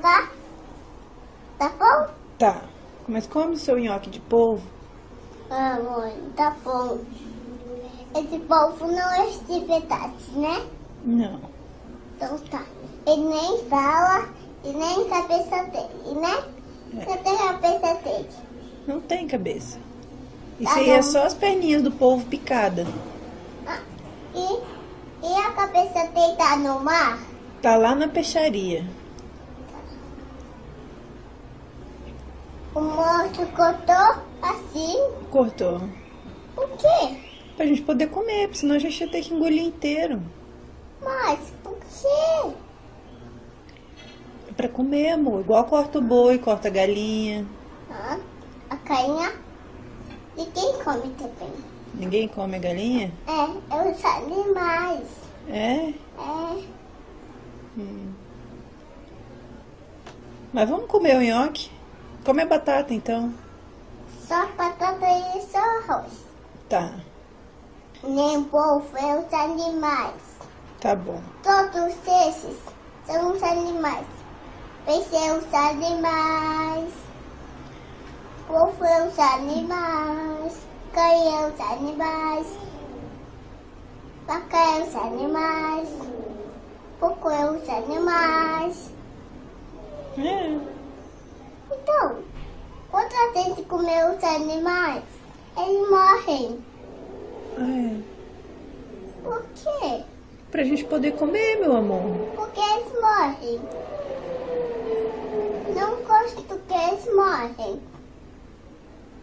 Tá? Tá bom? Tá. Mas come o seu nhoque de polvo. Ah, mãe, tá bom. Esse polvo não é de verdade, né? Não. Então tá. Ele nem fala e nem cabeça dele, né? É. Não tem cabeça dele. Não tem cabeça. Isso tá aí bom. É só as perninhas do polvo picada. Ah, e a cabeça dele tá no mar? Tá lá na peixaria. O monstro cortou assim? Cortou. O quê? Pra gente poder comer, porque senão a gente ia ter que engolir inteiro. Mas por quê? É pra comer, amor. Igual corta o boi, corta a galinha. Ah, a galinha? Ninguém come também. Ninguém come a galinha? É, eu os animais. É? É. Mas vamos comer o nhoque? Come a batata, então. Só batata e só arroz. Tá. Nem polvo, é os animais. Tá bom. Todos esses são os animais. Peixe é os animais. Polvo é os animais. Cães é os animais. Vaca é os animais. Porco é os animais. É. Então, quando a gente comer os animais, eles morrem. É. Por quê? Pra gente poder comer, meu amor. Porque eles morrem. Não gosto que eles morrem.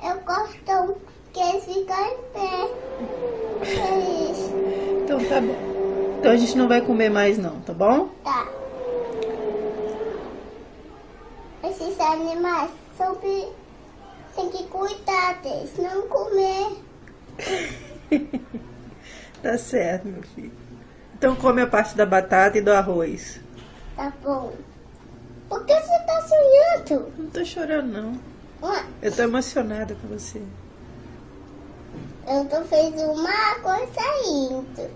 Eu gosto que eles ficam em pé. Feliz. Então tá bom. Então a gente não vai comer mais não, tá bom? Tá. Esses animais tem que cuidar deles, não comer. Tá certo, meu filho. Então come a parte da batata e do arroz. Tá bom. Por que você tá sonhando? Não tô chorando, não. Ah, eu tô emocionada com você. Eu tô fazendo uma coisa ainda.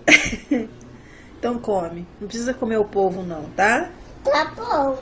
Então come. Não precisa comer o polvo, não, tá? Tá bom.